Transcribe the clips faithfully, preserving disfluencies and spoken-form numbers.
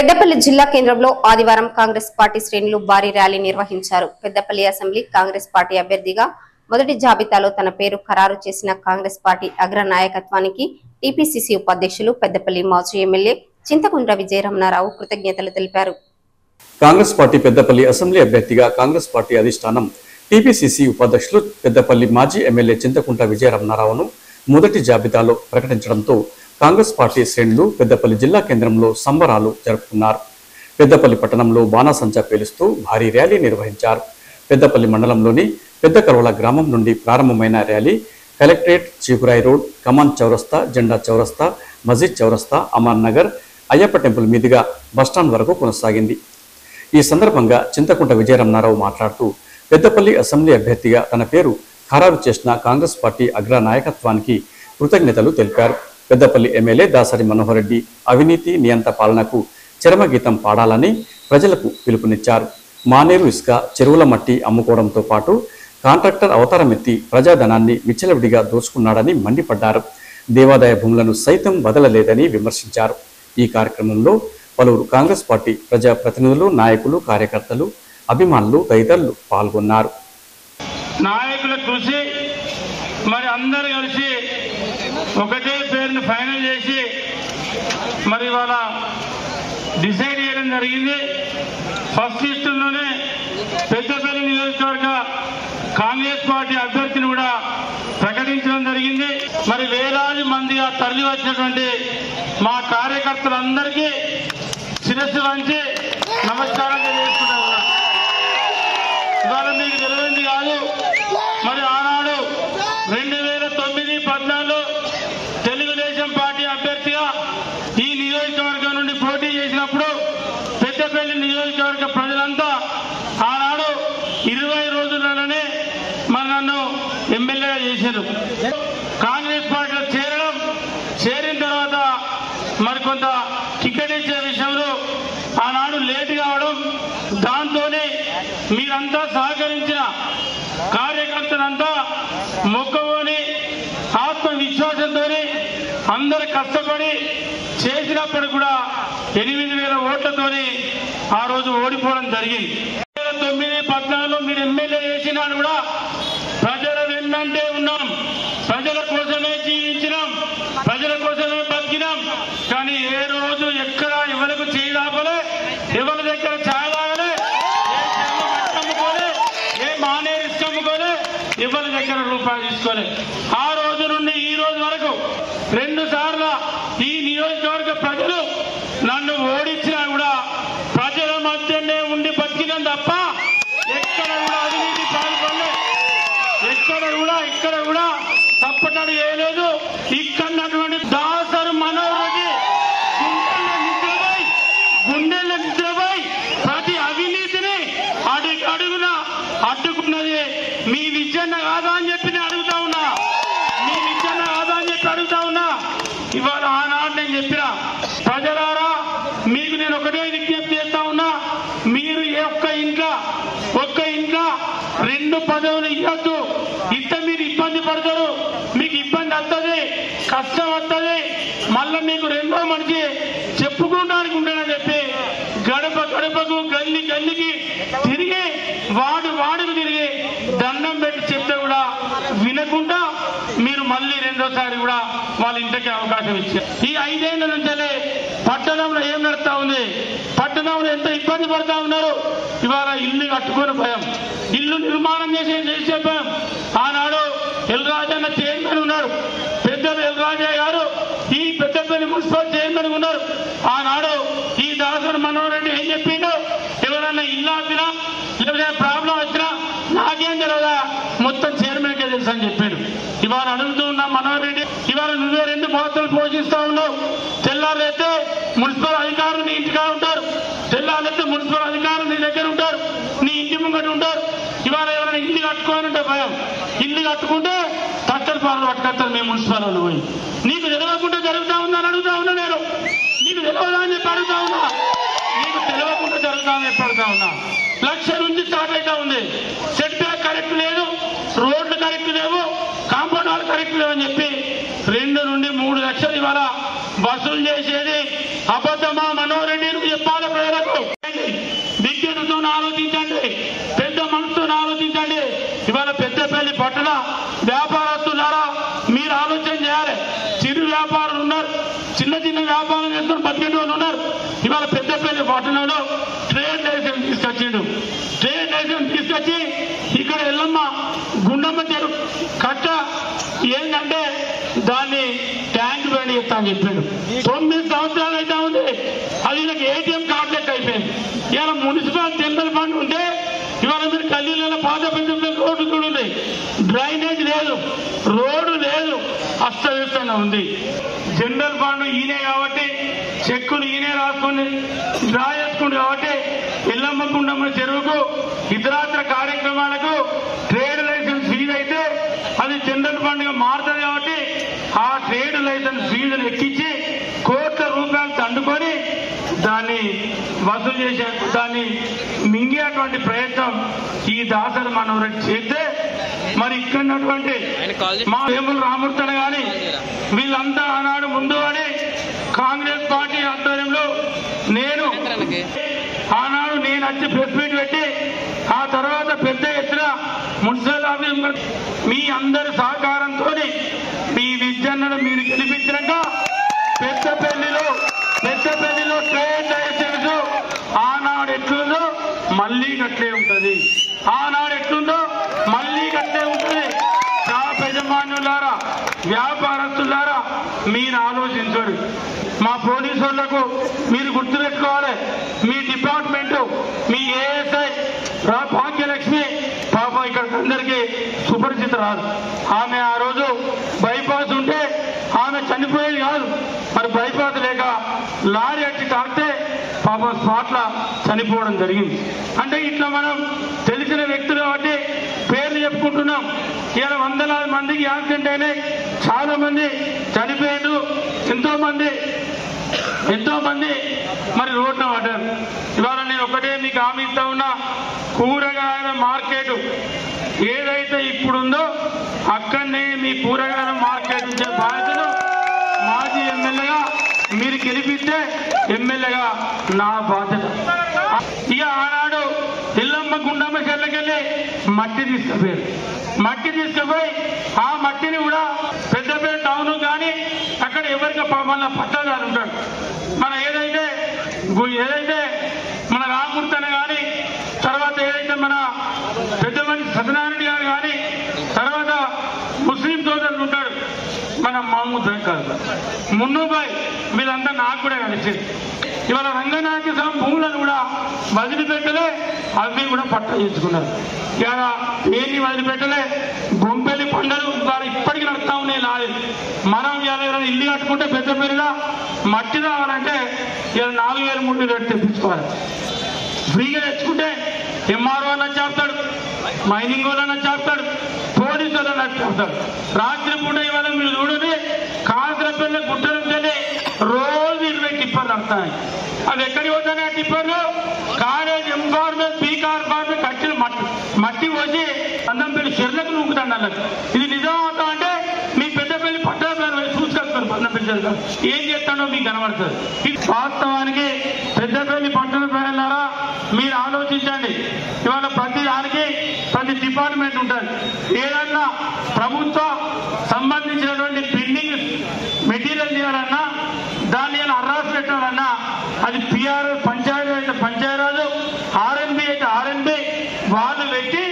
పెద్దపల్లి జిల్లా కేంద్రంలో ఆదివారం కాంగ్రెస్ పార్టీ శ్రేణులు భారీ ర్యాలీ నిర్వహించారు. పెద్దపల్లి అసెంబ్లీ కాంగ్రెస్ పార్టీ అభ్యర్థిగా మొదటి జాబితాలో తన పేరు ఖరారు చేసిన కాంగ్రెస్ పార్టీ అగ్ర నాయకత్వానికి టిపీసీసీ ఉపాధ్యక్షులు పెద్దపల్లి మాజీ ఎమ్మెల్యే చింతకుంట విజయ రమణారావు కృతజ్ఞతలు తెలిపారు. కాంగ్రెస్ పార్టీ పెద్దపల్లి అసెంబ్లీ అభ్యర్థిగా కాంగ్రెస్ పార్టీ అధిష్టానం టిపీసీసీ ఉపాధ్యక్షులు పెద్దపల్లి మాజీ ఎమ్మెల్యే చింతకుంట విజయ రమణారావును మొదటి జాబితాలో ప్రకటించడంతో కాంగ్రెస్ పార్టీ శ్రేణులు పెద్దపల్లి జిల్లా కేంద్రంలో సంబరాలు జరుపుకున్నారు. పెద్దపల్లి పట్టణంలో బాణాసంచా పేలుస్తూ భారీ ర్యాలీ నిర్వహించారు. పెద్దపల్లి మండలంలోని పెద్ద కలవల గ్రామం నుండి ప్రారంభమైన rally collectorate, Chikurai road, Kaman చౌరస్తా, జెండా చౌరస్తా, మస్జిద్ చౌరస్తా, అమర్ నగర్, అయ్యప్ప టెంపుల్ మీదుగా బస్టాండ్ వరకు కొనసాగింది. ఈ సందర్భంగా చింతకుంట విజయ రమణారావు మాట్లాడుతూ పెద్దపల్లి అసెంబ్లీ అభ్యర్థిగా తన పేరు ఖరారు చేసిన కాంగ్రెస్ పార్టీ అగ్ర నాయకత్వానికి కృతజ్ఞతలు తెలిపారు. పెద్దపల్లి ఎమ్మెల్యే దాసరి మనోహర్ రెడ్డి అవినీతి నియంత పాలనకు చరమగీతం పాడాలని ప్రజలకు పిలుపునిచ్చారు. మానేరు ఇసుక, చెరువుల మట్టి అమ్ముకోవడంతో పాటు కాంట్రాక్టర్ అవతారమెత్తి ప్రజాధనాన్ని విచ్చలవిడిగా దోచుకున్నాడని మండిపడ్డారు. దేవాదాయ భూములను సైతం వదలలేదని విమర్శించారు. ఈ కార్యక్రమంలో పలువురు కాంగ్రెస్ పార్టీ ప్రజాప్రతినిధులు, నాయకులు, కార్యకర్తలు, అభిమానులు తదితరులు పాల్గొన్నారు. నాయకుల కృషి మరి అందరూ కలిసి ఒకటే పేరును ఫైనల్ చేసి మరి ఇవాళ డిసైడ్ చేయడం జరిగింది. ఫస్ట్ లిస్టులోనే పెద్దపల్లి నియోజకవర్గ కాంగ్రెస్ పార్టీ అభ్యర్థిని కూడా ప్రకటించడం జరిగింది. మరి వేలాది మందిగా తరలి వచ్చినటువంటి మా కార్యకర్తలందరికీ శిరస్సు వంచి నమస్కారం తెలియజేసుకుంటారు. ఇవాళ మీకు తెలియదు కాదు, మరి ఆనాడు రెండు వేల తొమ్మిది పద్నాలుగు తెలుగుదేశం పార్టీ అభ్యర్థిగా ఈ నియోజకవర్గం నుండి పోటీ చేసినప్పుడు పెద్దపల్లి నియోజకవర్గ ప్రజలంతా ఆనాడు ఇరవై రోజులలోనే మరి నన్ను ఎమ్మెల్యేగా చేశారు. కాంగ్రెస్ పార్టీలో చేరడం, చేరిన తర్వాత మరి కొంత టికెట్ ఇచ్చే విషయంలో ఆనాడు లేటు కావడం, దాంతోనే మీరంతా సహకరించిన కార్యకర్తలంతా మొక్కవోని ఆత్మవిశ్వాసంతో అందరు కష్టపడి చేసినప్పుడు కూడా ఎనిమిది వేల ఓట్లతోని ఆ రోజు ఓడిపోవడం జరిగింది. తొమ్మిది పద్నాలుగులో మీరు ఎమ్మెల్యే చేసినా కూడా ప్రజల వెన్నంటే ఉన్నాం, ప్రజల కోసమే జీవించినాం, ప్రజల కోసమే బతికినాం. కానీ ఏ రోజు ఎక్కడ ఎవరికి చేయడాపలే, ఎవరి దగ్గర చాలాగలే, ఏ మానేరు ఇష్టముకోలే, ఎవరి దగ్గర రూపాయలు తీసుకోలే. ఆ రోజు నుండి ఈ రోజు వరకు రెండు సార్ల ఈ నియోజకవర్గ ప్రజలు నన్ను ఓడించినా కూడా ప్రజల మధ్యనే ఉండి బతికినాం తప్ప ఎక్కడ కూడా అవినీతి పాల్పడలేదు, ఎక్కడ కూడా ఇక్కడ కూడా తప్పటడు వేయలేదు. ఇక్కడటువంటి దాసరి మనోహర్ రెడ్డి గుండెల నిద్రపై ప్రతి అవినీతిని అడి అడుగున అడ్డుకున్నది మీ విజన్న కాదా అని చెప్పి నేను అడుగుతా ఉన్నా, మీ విజన్న కాదా అని చెప్పి అడుగుతా ఉన్నా. ఇవాళ ఆనాడు నేను చెప్పిన ప్రజలారా, మీకు నేను ఒకటే విజ్ఞప్తి చేస్తా ఉన్నా, మీరు ఒక్క ఇంట్లో ఒక్క ఇంట్లో రెండు పదవులు ఇవ్వద్దు. ఇంత మీరు ఇబ్బంది పడతారు, మీకు ఇబ్బంది వస్తుంది, కష్టం వస్తుంది, మళ్ళీ మీకు రెండో మనిషి చెప్పుకోవడానికి ఉంటాడని చెప్పి గడప గడపకు గల్లి గల్లికి తిరిగి వాడు వాడుకు తిరిగి దండం పెట్టి చెప్తే కూడా వినకుండా మీరు మళ్ళీ రెండోసారి కూడా వాళ్ళ ఇంటికి అవకాశం ఇచ్చారు. ఈ ఐదేళ్ల నుంచే పట్టణంలో ఏం నడుస్తా ఉంది, పట్టణంలో ఎంత ఇబ్బంది పడతా ఉన్నారు. ఇవాళ ఇల్లు కట్టుకొని భయం, ఇల్లు నిర్మాణం చేసే చేసే భయం. ఆనాడు ఎల్రాజన్న చైర్మన్ ఉన్నారు, పెద్దలు ఎల్రాజయ్య గారు ఈ పెద్దపల్లి మున్సిపల్ చైర్మన్ ఉన్నారు. ఆనాడు ఈ దాసరి మనోహర్ రెడ్డి ఏం చెప్పిండు, ఎవరన్నా ఇల్లు ఆపినా లేకపోతే ప్రాబ్లం వచ్చినా నాకేం తెలియదా, మొత్తం చైర్మన్కే తెలుసు అని చెప్పాడు. ఇవాళ అడుగుతూ ఉన్న మనోహర్ రెడ్డి, ఇవాళ నువ్వే రెండు బాధ్యతలు పోషిస్తా ఉన్నావు. తెల్లారైతే మున్సిపల్ అధికారులు నీ ఇంటిగా ఉంటారు, తెల్లారైతే మున్సిపల్ అధికారులు నీ దగ్గర ఉంటారు, నీ ఇంటి ముంగట ఉంటారు. ఇవాళ ఎవరైనా ఇల్లు కట్టుకోవాలంటే భయం, ఇల్లు కట్టుకుంటే తట్టలు పాలు పట్టుకొస్తారు మేము మున్సిపల్ వాళ్ళు పోయి. నీకు తెలియకుండా జరుగుతా ఉందని అడుగుతా ఉన్నా, నేను నీకు తెలియదా అని చెప్పి అడుగుతా ఉన్నా, నీకు తెలియకుండా జరుగుతా అని చెప్పి అడుగుతా ఉన్నా. లక్ష నుంచి స్టార్ట్ అవుతా ఉంది, సెట్ బ్యాక్ కరెక్ట్ లేదు, రోడ్లు కరెక్ట్ లేవు, కాంపౌండ్ వాళ్ళు కరెక్ట్ లేవు అని చెప్పి రెండు నుండి మూడు లక్షలు ఇవాళ వసూలు చేసేది అబద్ధమా మనోహర్ రెడ్డి చెప్పాలి. పదిహేను రోజులు ఉన్నారు. ఇవాళ పెద్దపల్లి పట్టణంలో ట్రేడ్ లైసెన్స్ తీసుకొచ్చిండు. ట్రేడ్ లైసెన్స్ తీసుకొచ్చి ఇక్కడ ఎల్లమ్మ గుండమ్మ చెరువు కట్ట ఏంటంటే దాన్ని ట్యాంక్ బండి చెప్తా అని చెప్పాడు. తొమ్మిది సంవత్సరాలు అయితే ఉంది అది నాకు ఏటీఎం కార్డు లెక్క అయిపోయింది. ఇవాళ మున్సిపల్ టెండర్ ఫండ్ ఉంటే ఇవాళ మీరు కల్లీలలో పాత పెద్దపల్లి రోడ్డు కూడా ఉన్నాయి, డ్రైనేజ్ లేదు, రోడ్డు లేదు, అస్తవ్యస్తంగా ఉంది. జనరల్ ఫండ్ ఈయనే కాబట్టి చెక్కులు ఈయనే రాసుకుని రాసుకుంది కాబట్టి ఎల్లమ్మకుండమ్మ చెరువుకు ఇతరాత్ర కార్యక్రమాలకు ట్రేడ్ లైసెన్స్ ఫీజు అయితే అది జనరల్ ఫండ్ గా మారుతుంది కాబట్టి ఆ ట్రేడ్ లైసెన్స్ ఫీజును ఎక్కించి కోట్ల రూపాయలు తండుకొని దాన్ని వసూలు చేసే దాన్ని మింగేటువంటి ప్రయత్నం ఈ దాసరి మనవరెడ్డి చేస్తే మరి ఇక్కడ ఉన్నటువంటి మా వేముల రామూర్తలు కానీ వీళ్ళంతా ఆనాడు ముందు అని కాంగ్రెస్ పార్టీ ఆధ్వర్యంలో నేను ఆనాడు నేను వచ్చి ప్రెస్ మీట్ పెట్టి ఆ తర్వాత పెద్ద ఎత్తున మున్సిపల్ ఆఫీస్ మీ అందరి సహకారంతో మీ విజయన్నను మీరు గెలిపించినాక పెద్దపల్లిలో పెద్దపల్లిలో ట్రేడ్ లైసెన్స్ ఆనాడు ఎట్లుందో మళ్ళీ గట్లే ఉంటుంది, ఆనాడు ఎట్లుందో మళ్ళీ గట్లే ఉంటుంది. నా యజమానులారా, వ్యాపారస్తులారా, మీరు ఆలోచించరు. మా పోలీసు వాళ్లకు మీరు గుర్తుపెట్టుకోవాలి. మీ డిపార్ట్మెంట్, మీ ఏఎస్ఐ భాగ్యలక్ష్మి పాప ఇక్కడ అందరికీ సుపరిచితురాలు. ఆమె ఆ రోజు బైపాస్ ఉంటే ఆమె చనిపోయేది కాదు, మరి బైపాస్ లేక లారీ అట్టి తాకితే పాప స్పాట్ల చనిపోవడం జరిగింది. అంటే ఇట్లా మనం తెలిసిన వ్యక్తులు కాబట్టి పేర్లు చెప్పుకుంటున్నాం. ఇలా వందలాది మందికి యాక్సిడెంట్ అయినాయి, చాలా మంది చనిపోయారు, ఎంతో మంది ఎంతో మంది మరి రోడ్న పడ్డారు. ఇవాళ నేను ఒకటే మీకు హామీ ఇస్తా ఉన్నా, కూరగాయల మార్కెట్ ఏదైతే ఇప్పుడుందో అక్కడనే మీ కూరగాయల మార్కెట్ ఇచ్చే బాధ్యతను మాజీ ఎమ్మెల్యేగా మీరు గెలిపిస్తే ఎమ్మెల్యేగా నా బాధ్యత. ఇక ఆనాడు ఎల్లమ్మ గుండమ్మ చెల్లకెళ్ళి మట్టి తీసుకుపోయారు. మట్టి తీసుకుపోయి ఆ మట్టిని కూడా పెద్దపేట టౌన్ కానీ అక్కడ ఎవరికి మన పట్టాదారు ఉంటాడు, మన ఏదైతే ఏదైతే మన రామూర్తన కానీ తర్వాత ఏదైతే మన పెద్ద మనిషి సత్యనారాయణ గారు కానీ తర్వాత ముస్లిం సోదరులు ఉంటాడు, మన మహమ్మూద్ కాదు మున్నుబాయ్, వీళ్ళంతా నాకు కూడా కలిసింది. ఇవాళ రంగనాయక స్వామి భూములను కూడా వదిలిపెట్టలే, అవి కూడా పట్టా చేసుకున్నారు. ఇవాళ ఏమి వదిలిపెట్టలే, గుంపెల్లి పండుగలు ద్వారా ఇప్పటికీ నడుతా ఉన్నాయి లారీలు. మనం ఇవాళ ఎవరైనా ఇల్లు కట్టుకుంటే పెద్ద పెరిగా మట్టి రావాలంటే ఇవాళ నాలుగు వేల మూడు వేలు తెప్పించుకోవాలి. ఫ్రీగా తెచ్చుకుంటే ఎంఆర్ఓ అన్న చేస్తాడు, మైనింగ్ వాళ్ళన్నా చేస్తాడు, పోలీసు వాళ్ళన్నా చేస్తాడు. రాత్రి పూట ఇవాళ మీరు చూడండి కాసరపల్ల గుట్టలుంటేనే రోజు ఇరవై టిప్పర్లు నడుతున్నాయి. అవి ఎక్కడికి పోతాయి ఆ టిప్పర్లు? కాలేజ్ ఎంఫార్మెంట్ పీకార్ ఫార్మెంట్ కట్టిన మట్టి మట్టి పోసి అందం పెళ్లి చెర్లకు నూకుతాను. వాళ్ళకి ఇది నిజం అవుతా అంటే మీ పెద్దపల్లి పట్టాదారు చూసుకొస్తాను, అందం పెళ్లి ఏం చేస్తాడో మీకు కనబడుతుంది. ఇది వాస్తవానికి పెద్దపల్లి పట్టణ ప్రజలారా మీరు ఆలోచించండి. ఇవాళ ప్రతి దానికి ప్రతి డిపార్ట్మెంట్ ఉంటుంది. ఏదన్నా ప్రభుత్వ సంబంధించినటువంటి బిల్డింగ్ మెటీరియల్ చేయాలన్నా దాన్ని ఏమైనా అర్రాస్ పెట్టాలన్నా అది పిఆర్ఓ పంచాయతీ అయితే పంచాయరాజు, ఆర్ఎన్బి అయితే ఆర్ఎన్బి వాళ్ళు పెట్టి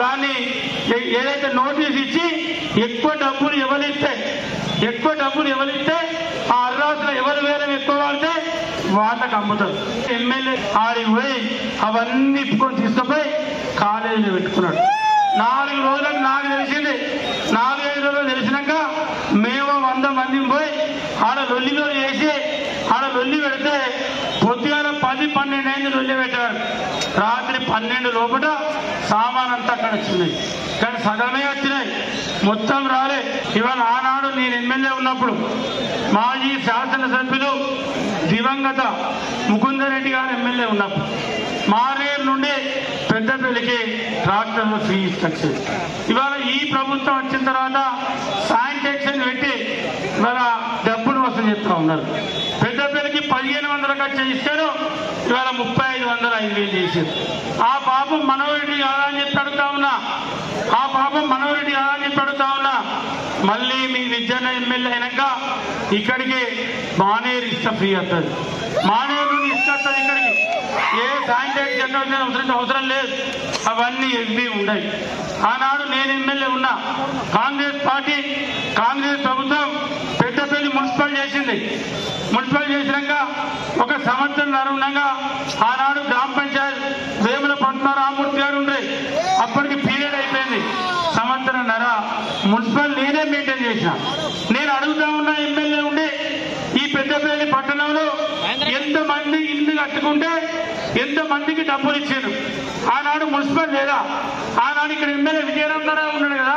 దాన్ని ఏదైతే నోటీస్ ఇచ్చి ఎక్కువ డబ్బులు ఎవరిస్తే ఎక్కువ డబ్బులు ఎవరిస్తే ఆ అర్రాసులు ఎవరు వేలం ఎక్కువ వాడితే వాళ్ళకి అమ్ముతారు. ఎమ్మెల్యే ఆడికి పోయి అవన్నీ ఇప్పుకొని తీసుకుపోయి కాలేజీలో పెట్టుకున్నాడు. నాలుగు రోజులకు నాకు తెలిసింది, నాలుగైదు రోజులు తెలిసినాక మేము వంద మంది పోయి ఆడ లొల్లిలో చేసి ఆడ లొల్లి పెడితే పొద్దుగాల పది పన్నెండు అయింది లొల్లి పెట్టారు. రాత్రి పన్నెండు లోపల సామాన్ అంతా అక్కడ వచ్చింది, కానీ సగమే వచ్చినాయి, మొత్తం రాలే. ఇవాళ ఆనాడు నేను ఎమ్మెల్యే ఉన్నప్పుడు మాజీ శాసనసభ్యులు దివంగత ముకుందరెడ్డి గారు ఎమ్మెల్యే ఉన్నప్పుడు మారేరు నుండి పెద్దపల్లికి రాష్ట్రంలో ఫ్రీ ఇన్స్ట్రక్షన్. ఇవాళ ఈ ప్రభుత్వం వచ్చిన తర్వాత శానిటేషన్ పెట్టి ఇవాళ డబ్బులు వసూలు చేస్తూ ఉన్నారు. పెద్దపల్లికి పదిహేను వందలకు వచ్చే ఇస్తారు, ఇవాళ ముప్పై ఐదు వందలు ఐదు వేలు చేశారు. ఆ పాపం మనోరెడ్డి కాదని చెప్పి అడుగుతా ఉన్నా, ఆ పాపం మనోరెడ్డి కాదని చెప్పి అడుగుతా ఉన్నా మళ్ళీ మీ నిజాన ఎమ్మెల్యే అయినాక ఇక్కడికి మానేరు ఇష్ట ఫ్రీ అవుతుంది, మానేరు ఇష్టం, ఇక్కడికి ఏ శానిటైజ్ జనరల్ అవసరం అవసరం లేదు, అవన్నీ ఇవి ఉన్నాయి. ఆనాడు నేను ఎమ్మెల్యే ఉన్నా, కాంగ్రెస్ పార్టీ కాంగ్రెస్ ప్రభుత్వం పెద్దపల్లి మున్సిపల్ చేసింది. మున్సిపల్ చేసినాక ఒక సంవత్సరం నరుణంగా ఆనాడు గ్రామ పంచాయత్ వేముల పద్మరామూర్తి గారు ఉండే, అప్పటికి పీరియడ్ అయిపోయింది, సంవత్సరం నర మున్సిపల్ నేనే మెయింటైన్ చేసిన. నేను అడుగుతా ఉన్న ఎమ్మెల్యే ఉండే ఈ పెద్దపల్లి పట్టణంలో ఎంతమంది ఇల్లు కట్టుకుంటే ఎంతమందికి డబ్బులు ఇచ్చారు? ఆనాడు మున్సిపల్ లేదా? ఆనాడు ఇక్కడ ఎమ్మెల్యే విజయ రమణారావు ఉన్నాడు కదా,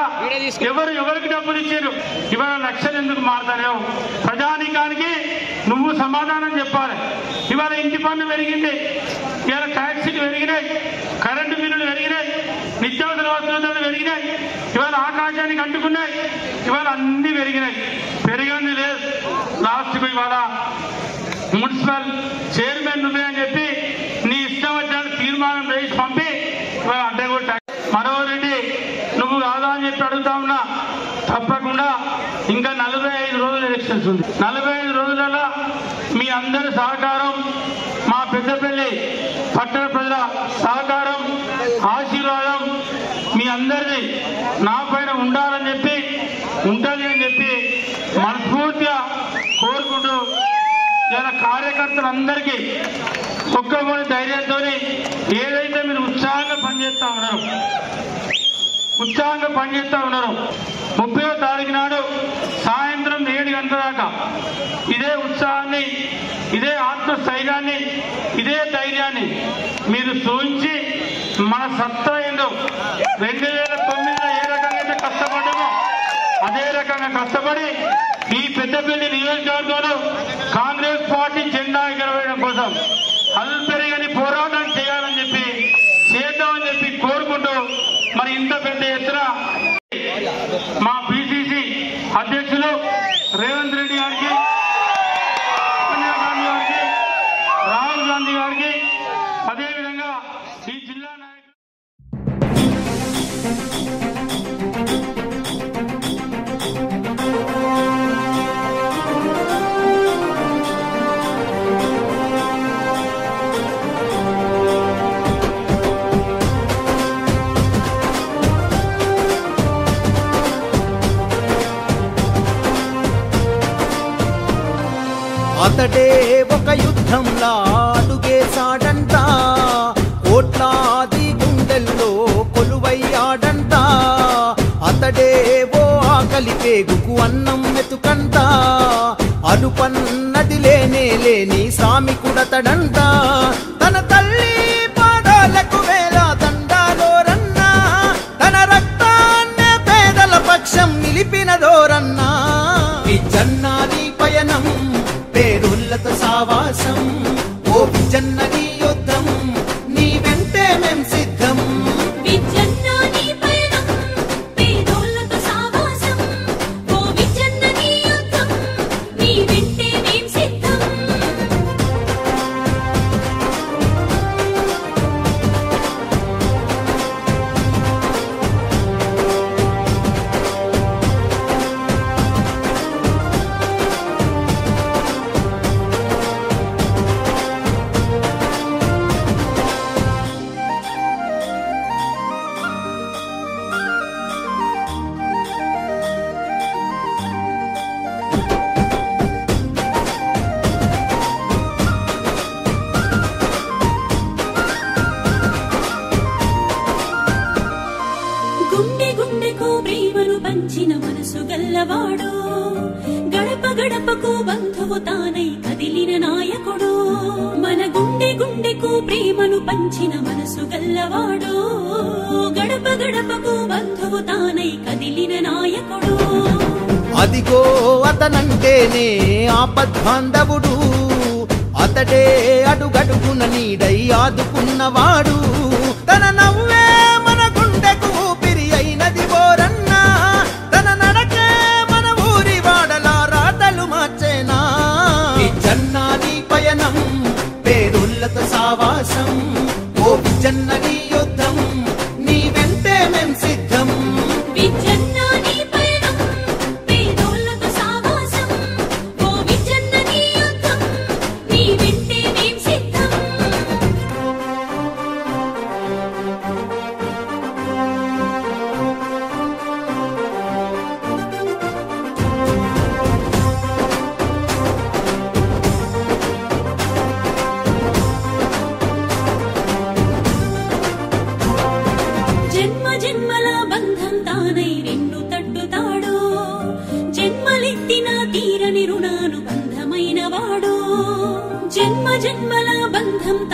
ఎవరు ఎవరికి డబ్బులు ఇచ్చారు? ఇవాళ లక్షలు ఎందుకు మారుతారేమో, ప్రజానీకానికి నువ్వు సమాధానం చెప్పాలి. ఇవాళ ఇంటి పన్ను పెరిగింది, ఇవాళ ట్యాక్సీలు పెరిగినాయి, కరెంటు బిల్లులు పెరిగినాయి, నిత్యావసర వస్తువులు పెరిగినాయి, ఇవాళ ఆకాశానికి అంటుకున్నాయి, ఇవాళ అన్ని పెరిగినాయి. పెరిగింది లేదు, లాస్ట్కు ఇవాళ మున్సిపల్ చైర్మన్ నువ్వే అని చెప్పి నీ ఇష్టం వచ్చాడు తీర్మానం వేసి పంపి ఇవాళ అడ్డగొట్టా. మనోహర్ రెడ్డి నువ్వు కాదా అని చెప్పి అడుగుతా ఉన్నా, తప్పకుండా ఇంకా నలభై ఐదు రోజులు ఎలక్షన్స్ ఉంది. నలభై ఐదు రోజులలో మీ అందరి సహకారం, మా పెద్దపల్లి పట్టణ ప్రజల సహకారం, ఆశీర్వాదం మీ అందరిది నా పైన ఉండాలని చెప్పి ఉంటుంది అని చెప్పి మనస్ఫూర్తిగా కోరుకుంటూ ఇలా కార్యకర్తలందరికీ ఒక్కమూడి ధైర్యంతో ఏదైతే మీరు ఉత్సాహంగా పనిచేస్తూ ఉన్నారు ఉత్సాహంగా పనిచేస్తూ ఉన్నారు ముప్పయో తారీఖు నాడు సాయంత్రం ఏడు గంటల దాకా ఇదే ఉత్సాహాన్ని, ఇదే ఆత్మస్థైర్యాన్ని, ఇదే ధైర్యాన్ని మీరు చూపించి మన సత్తా ఏందో, రెండు వేల తొమ్మిదిలో ఏ రకంగా అయితే కష్టపడ్డామో అదే రకంగా కష్టపడి ఈ పెద్దపల్లి నియోజకవర్గంలో కాంగ్రెస్ పార్టీ జెండా ఎగరవేయడం కోసం అల్పెరగని పోరాటం చేయాలని చెప్పి చేద్దామని చెప్పి కోరుకుంటూ, మరి ఇంత పెద్ద ఎత్తున మా పిసిసి అధ్యక్షులు రేవంత్ రెడ్డి గారికి, సోనియా గాంధీ గారికి, రాహుల్ గాంధీ గారికి, అదేవిధంగా ఈ జిల్లా అతడే ఒక యుద్ధంలా అడుగేశాడంట, కోట్లాది గుండెల్లో కొలువయ్యాడంట. అతడే ఓ ఆకలి పేగుకు అన్నం వెతుకంట, అనుపన్నది లేనే లేని సామికుడతడంట. తన తల్లి పాదాలకు వేళ దండాలోరన్నా, తన రక్తాన్నే పేదల పక్షం నిలిపినదోరన్నా. ఈ జన్నాని పయనం పేరులతో సావాసం, ఓ విజన్నని యుద్ధం నీ వెంటే మేం సిద్ధం. విజన్నని పయనం పేరులతో సావాసం, ఓ విజన్నని యుద్ధం నీ వెంటే మేం సిద్ధం. అదిగో అతనంటేనే ఆపద్బాంధవుడు, అతడే అడుగడుగున నీడై ఆదుకున్నవాడు. తన నవ్వే మన గుండెకు ఊపిరి అయినది బోరన్నా, తన నడకే మన ఊరి వాడలా రాతలు మార్చేనా. ఈ జన్నాని పయనం పేరులతో సావాసం, ఓ జన్నని యుద్ధం నీ వెంటే మేం సిద్ధం. విజన్నాని పయనం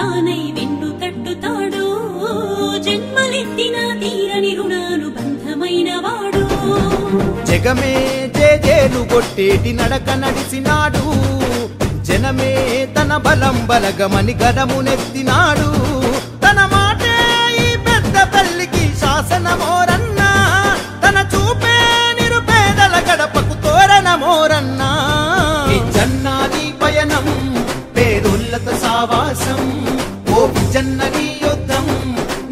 తానై వెన్ను తట్టుతాడు, జన్మలెత్తిన తీరని రుణాలు బంధమైన వాడు. జగమే జేజేలు కొట్టేటి నడక నడిసినాడు, జనమే తన బలం బలగమని గడమునెత్తినాడు. తన మాటే ఈ పెద్దపల్లికి శాసనమోరన్నా, తన చూపే నిరుపేదల గడపకు తోరణమోరన్నా. సావాసం ఓ జన్నని యుద్ధం